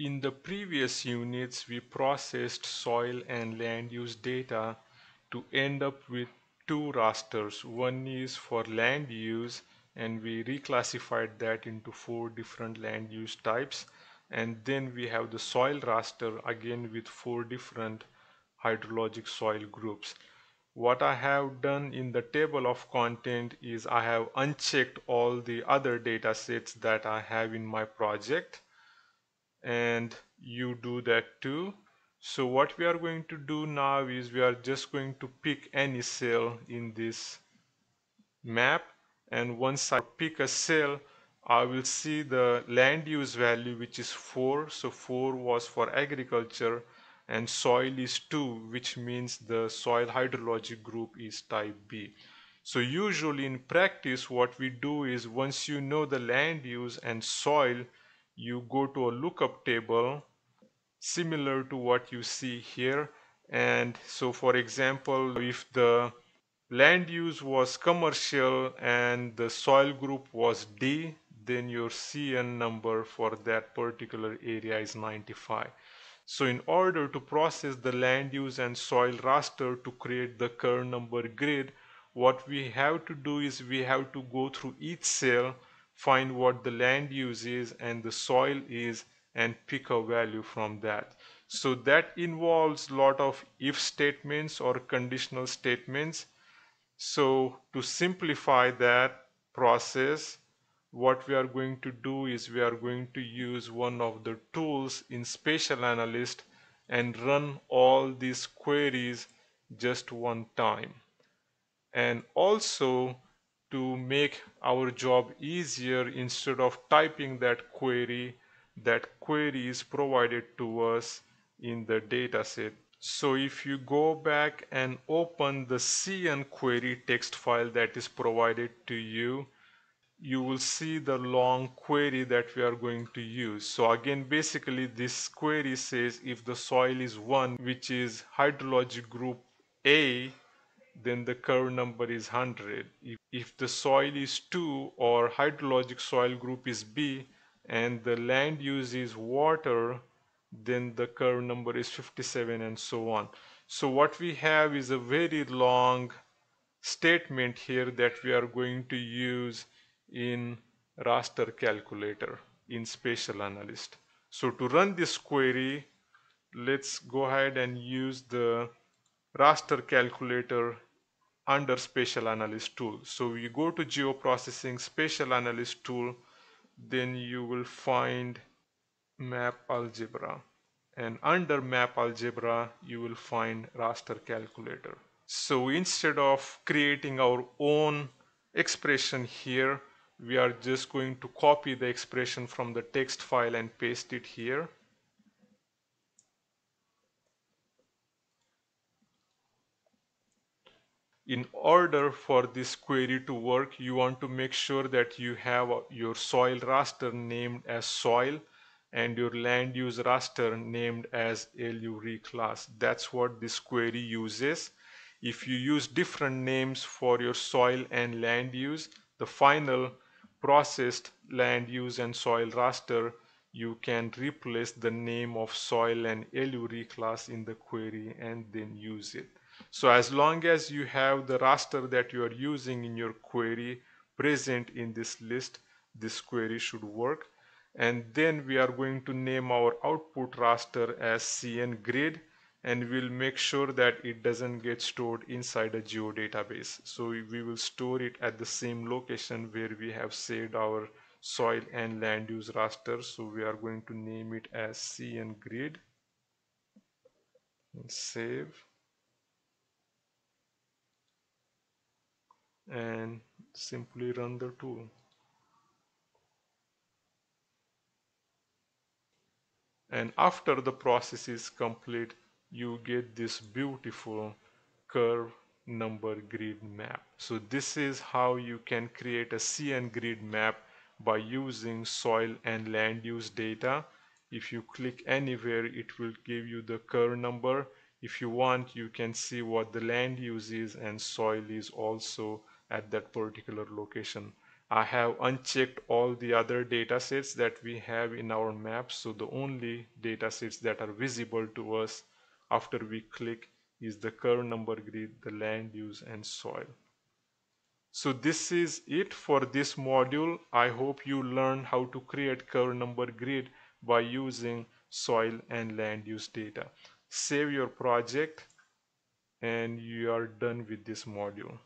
In the previous units, we processed soil and land use data to end up with two rasters. One is for land use, and we reclassified that into four different land use types. And then we have the soil raster again with four different hydrologic soil groups. What I have done in the table of content is I have unchecked all the other data sets that I have in my project, and you do that too. So what we are going to do now is we are just going to pick any cell in this map, and once I pick a cell, I will see the land use value, which is 4. So 4 was for agriculture, and soil is 2, which means the soil hydrologic group is type B. So usually in practice what we do is once you know the land use and soil, you go to a lookup table similar to what you see here. And so for example, if the land use was commercial and the soil group was D, then your CN number for that particular area is 95. So in order to process the land use and soil raster to create the curve number grid, what we have to do is we have to go through each cell, find what the land use is and the soil is, and pick a value from that. So that involves a lot of if statements or conditional statements. So to simplify that process, what we are going to do is we are going to use one of the tools in Spatial Analyst and run all these queries just one time. And also, to make our job easier, instead of typing that query is provided to us in the dataset. So if you go back and open the CN query text file that is provided to you, you will see the long query that we are going to use. So again, basically this query says if the soil is 1, which is hydrologic group A, then the curve number is 100. If the soil is 2 or hydrologic soil group is B and the land use is water, then the curve number is 57, and so on. So what we have is a very long statement here that we are going to use in raster calculator in Spatial Analyst. So to run this query, let's go ahead and use the raster calculator under Spatial Analyst tool. So you go to Geoprocessing, Spatial Analyst tool, then you will find Map Algebra, and under Map Algebra you will find Raster Calculator. So instead of creating our own expression here, we are just going to copy the expression from the text file and paste it here. In order for this query to work, you want to make sure that you have your soil raster named as soil and your land use raster named as LU reclass. That's what this query uses. If you use different names for your soil and land use, the final processed land use and soil raster, you can replace the name of soil and LU reclass in the query and then use it. So as long as you have the raster that you are using in your query present in this list, this query should work. And then we are going to name our output raster as CN Grid, and we'll make sure that it doesn't get stored inside a geodatabase. So we will store it at the same location where we have saved our soil and land use raster. So we are going to name it as CN Grid and save and simply run the tool. And after the process is complete, you get this beautiful curve number grid map. So this is how you can create a CN grid map by using soil and land use data. If you click anywhere, it will give you the curve number. If you want, you can see what the land use is and soil is also at that particular location. I have unchecked all the other data sets that we have in our map, so the only data sets that are visible to us after we click is the curve number grid, the land use, and soil. So this is it for this module. I hope you learned how to create curve number grid by using soil and land use data. Save your project and you are done with this module.